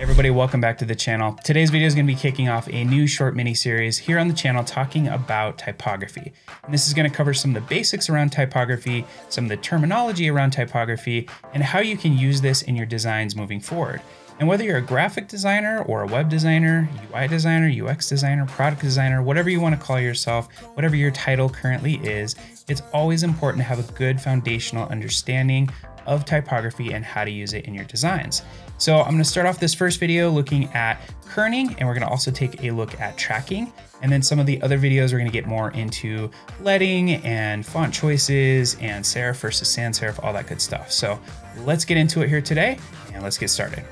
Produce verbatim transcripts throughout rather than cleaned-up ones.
Everybody, welcome back to the channel. Today's video is going to be kicking off a new short mini series here on the channel talking about typography. And this is going to cover some of the basics around typography, some of the terminology around typography, and how you can use this in your designs moving forward. And whether you're a graphic designer or a web designer, U I designer, U X designer, product designer, whatever you want to call yourself, whatever your title currently is, it's always important to have a good foundational understanding of typography and how to use it in your designs. So I'm going to start off this first video looking at kerning, and we're going to also take a look at tracking. And then some of the other videos, we're going to get more into leading and font choices and serif versus sans serif, all that good stuff. So let's get into it here today and let's get started.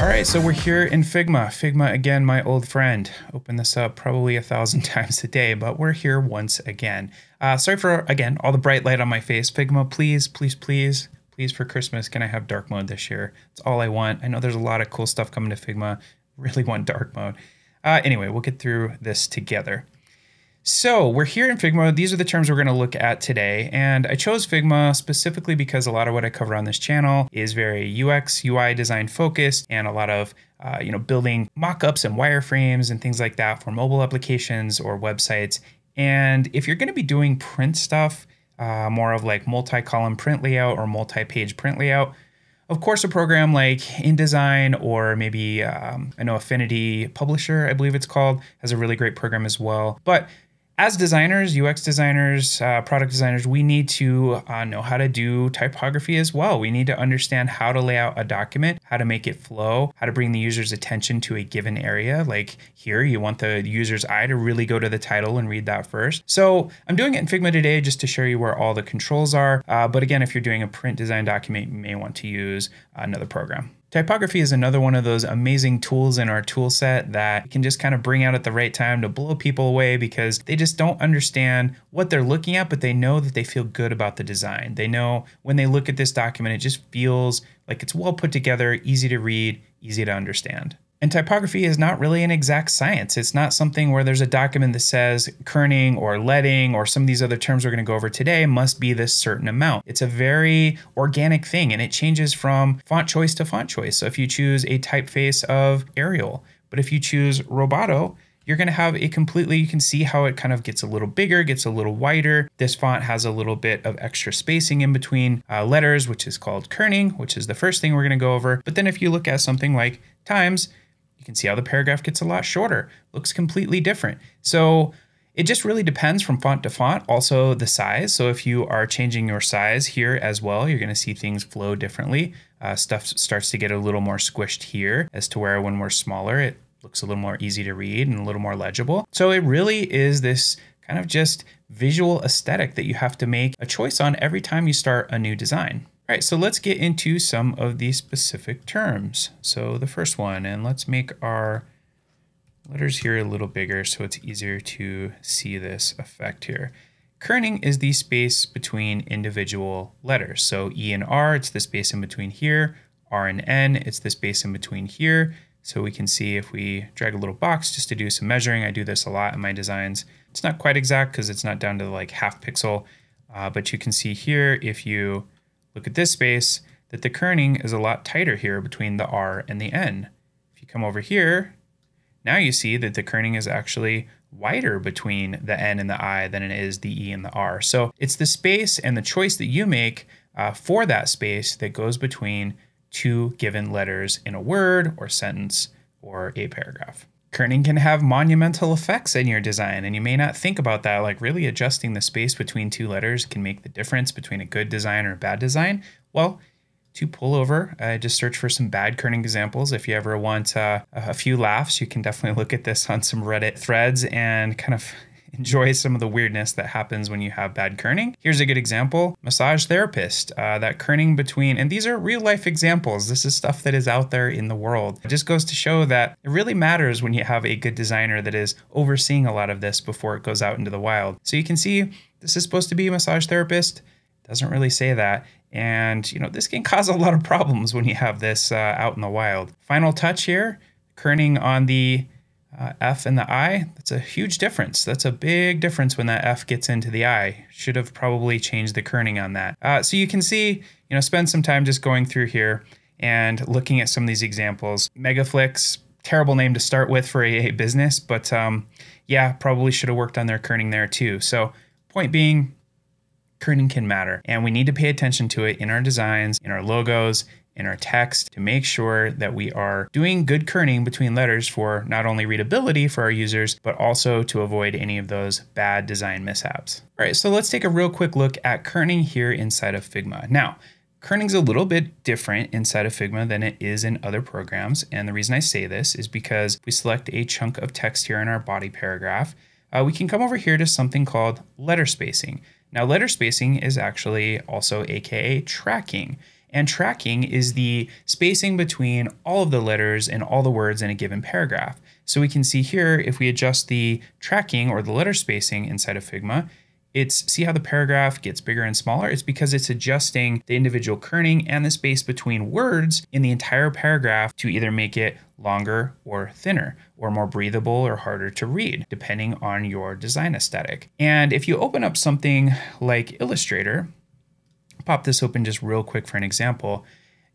All right, so we're here in Figma. Figma, again, my old friend. Open this up probably a thousand times a day, but we're here once again. Uh, sorry for, again, all the bright light on my face. Figma, please, please, please, please, for Christmas, can I have dark mode this year? That's all I want. I know there's a lot of cool stuff coming to Figma. Really want dark mode. Uh, anyway, we'll get through this together. So we're here in Figma. These are the terms we're going to look at today. And I chose Figma specifically because a lot of what I cover on this channel is very U X, U I design focused, and a lot of uh, you know, building mockups and wireframes and things like that for mobile applications or websites. And if you're going to be doing print stuff, uh, more of like multi-column print layout or multi-page print layout, of course, a program like InDesign or maybe um, I know Affinity Publisher, I believe it's called, has a really great program as well. But as designers, U X designers, uh, product designers, we need to uh, know how to do typography as well. We need to understand how to lay out a document, how to make it flow, how to bring the user's attention to a given area. Like here, you want the user's eye to really go to the title and read that first. So I'm doing it in Figma today just to show you where all the controls are. Uh, but again, if you're doing a print design document, you may want to use another program. Typography is another one of those amazing tools in our tool set that can just kind of bring out at the right time to blow people away because they just don't understand what they're looking at, but they know that they feel good about the design. They know when they look at this document, it just feels like it's well put together, easy to read, easy to understand. And typography is not really an exact science. It's not something where there's a document that says kerning or leading or some of these other terms we're going to go over today must be this certain amount. It's a very organic thing, and it changes from font choice to font choice. So if you choose a typeface of Arial, but if you choose Roboto, you're going to have a completely, you can see how it kind of gets a little bigger, gets a little wider. This font has a little bit of extra spacing in between uh, letters, which is called kerning, which is the first thing we're going to go over. But then if you look at something like Times, you can see how the paragraph gets a lot shorter, looks completely different. So it just really depends from font to font, also the size. So if you are changing your size here as well, you're going to see things flow differently. Uh, stuff starts to get a little more squished here as to where when we're smaller, it looks a little more easy to read and a little more legible. So it really is this kind of just visual aesthetic that you have to make a choice on every time you start a new design. All right, so let's get into some of these specific terms. So the first one, and let's make our letters here a little bigger so it's easier to see this effect here. Kerning is the space between individual letters. So E and R, it's the space in between here. R and N, it's the space in between here. So we can see if we drag a little box just to do some measuring. I do this a lot in my designs. It's not quite exact because it's not down to like half pixel, uh, but you can see here if you look at this space, that the kerning is a lot tighter here between the R and the N. If you come over here, now you see that the kerning is actually wider between the N and the I than it is the E and the R. So it's the space and the choice that you make uh, for that space that goes between two given letters in a word or sentence or a paragraph. Kerning can have monumental effects in your design, and you may not think about that, like really adjusting the space between two letters can make the difference between a good design or a bad design. Well, to pull over, uh, just search for some bad kerning examples. If you ever want uh, a few laughs, you can definitely look at this on some Reddit threads and kind of enjoy some of the weirdness that happens when you have bad kerning. Here's a good example, massage therapist, uh, that kerning between, and these are real life examples. This is stuff that is out there in the world. It just goes to show that it really matters when you have a good designer that is overseeing a lot of this before it goes out into the wild. So you can see this is supposed to be a massage therapist. Doesn't really say that. And you know, this can cause a lot of problems when you have this uh, out in the wild. Final touch here, kerning on the uh, F in the eye. That's a huge difference. That's a big difference when that F gets into the eye. Should have probably changed the kerning on that. Uh, so you can see, you know, spend some time just going through here and looking at some of these examples. Megaflix, terrible name to start with for a business, but um, yeah, probably should have worked on their kerning there too. So point being, kerning can matter, and we need to pay attention to it in our designs, in our logos, in our text to make sure that we are doing good kerning between letters for not only readability for our users, but also to avoid any of those bad design mishaps. All right, so let's take a real quick look at kerning here inside of Figma. Now, kerning's a little bit different inside of Figma than it is in other programs. And the reason I say this is because we select a chunk of text here in our body paragraph. Uh, we can come over here to something called letter spacing. Now, letter spacing is actually also A K A tracking. And tracking is the spacing between all of the letters and all the words in a given paragraph. So we can see here, if we adjust the tracking or the letter spacing inside of Figma, it's, see how the paragraph gets bigger and smaller? It's because it's adjusting the individual kerning and the space between words in the entire paragraph to either make it longer or thinner, or more breathable or harder to read, depending on your design aesthetic. And if you open up something like Illustrator, pop this open just real quick for an example.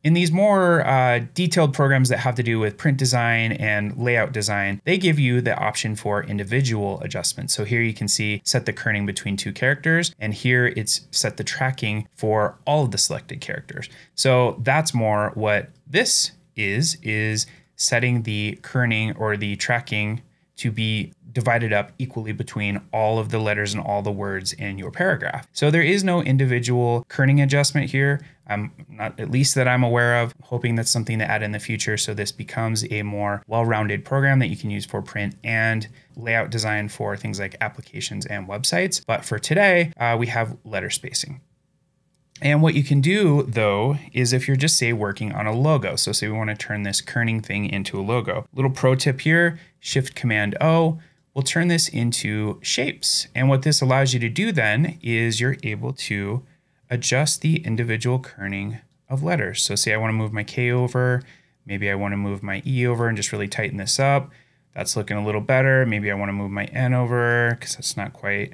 In these more uh, detailed programs that have to do with print design and layout design, they give you the option for individual adjustments. So here you can see set the kerning between two characters, and here it's set the tracking for all of the selected characters. So that's more what this is, is setting the kerning or the tracking to be divided up equally between all of the letters and all the words in your paragraph. So there is no individual kerning adjustment here. I'm not, at least that I'm aware of, hoping that's something to add in the future, so this becomes a more well-rounded program that you can use for print and layout design for things like applications and websites. But for today, uh, we have letter spacing. And what you can do though, is if you're just say working on a logo. So say we want to turn this kerning thing into a logo. Little pro tip here, Shift Command O, we'll turn this into shapes. And what this allows you to do then is you're able to adjust the individual kerning of letters. So say I want to move my K over, maybe I want to move my E over and just really tighten this up. That's looking a little better. Maybe I want to move my N over because that's not quite,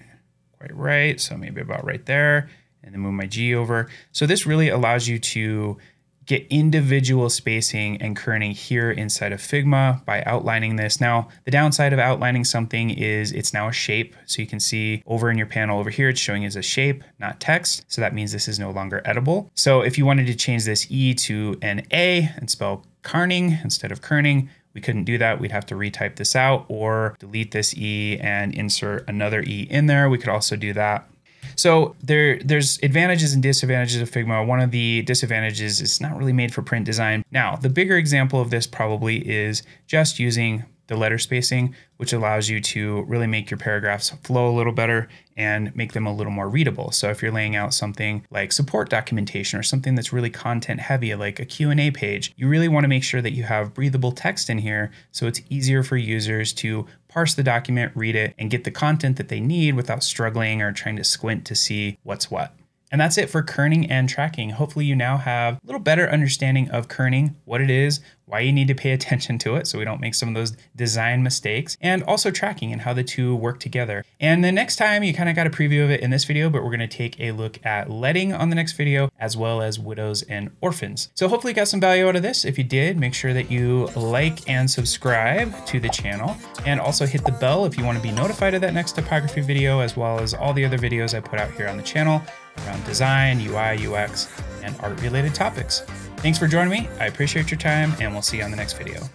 quite right. So maybe about right there, and then move my G over. So this really allows you to get individual spacing and kerning here inside of Figma by outlining this. Now, the downside of outlining something is it's now a shape. So you can see over in your panel over here, it's showing as a shape, not text. So that means this is no longer editable. So if you wanted to change this E to an A and spell kerning instead of kerning, we couldn't do that. We'd have to retype this out or delete this E and insert another E in there. We could also do that. So there, there's advantages and disadvantages of Figma. One of the disadvantages is it's not really made for print design. Now, the bigger example of this probably is just using the letter spacing, which allows you to really make your paragraphs flow a little better and make them a little more readable. So if you're laying out something like support documentation or something that's really content heavy, like a Q and A page, you really want to make sure that you have breathable text in here so it's easier for users to parse the document, read it, and get the content that they need without struggling or trying to squint to see what's what. And that's it for kerning and tracking. Hopefully you now have a little better understanding of kerning, what it is, why you need to pay attention to it so we don't make some of those design mistakes, and also tracking and how the two work together. And the next time, you kind of got a preview of it in this video, but we're gonna take a look at letting on the next video, as well as widows and orphans. So hopefully you got some value out of this. If you did, make sure that you like and subscribe to the channel, and also hit the bell if you wanna be notified of that next typography video, as well as all the other videos I put out here on the channel around design, U I, U X, and art related topics. Thanks for joining me. I appreciate your time, and we'll see you on the next video.